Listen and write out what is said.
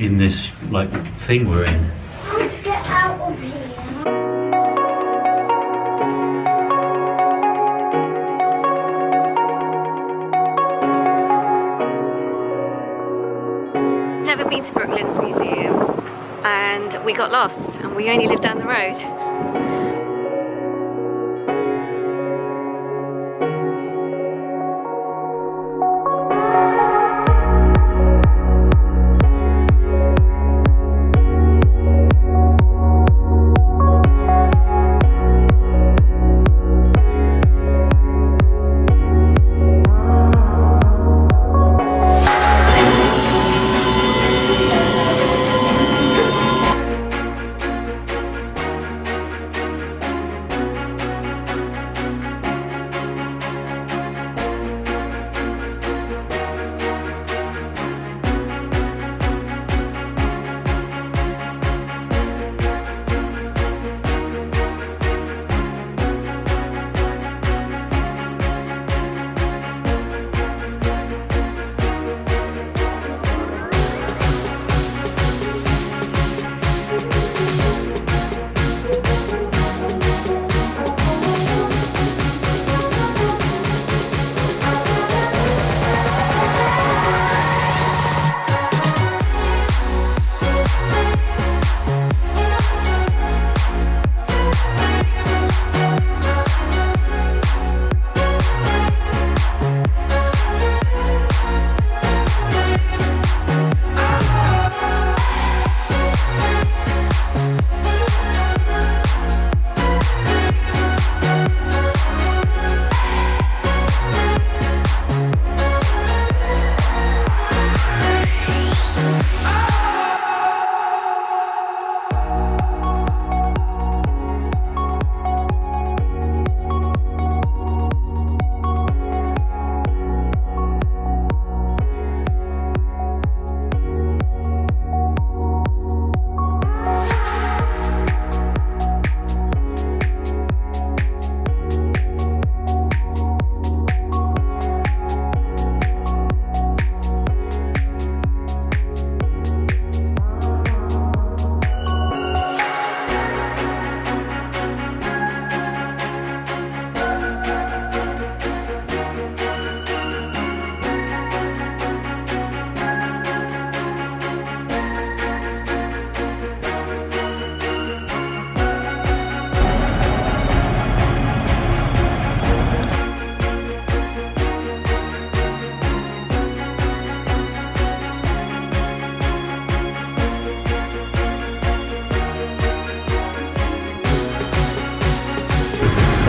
in this like thing we're in. I want to get out of here. Never been to Brooklands Museum, and we got lost, and we only live down the road.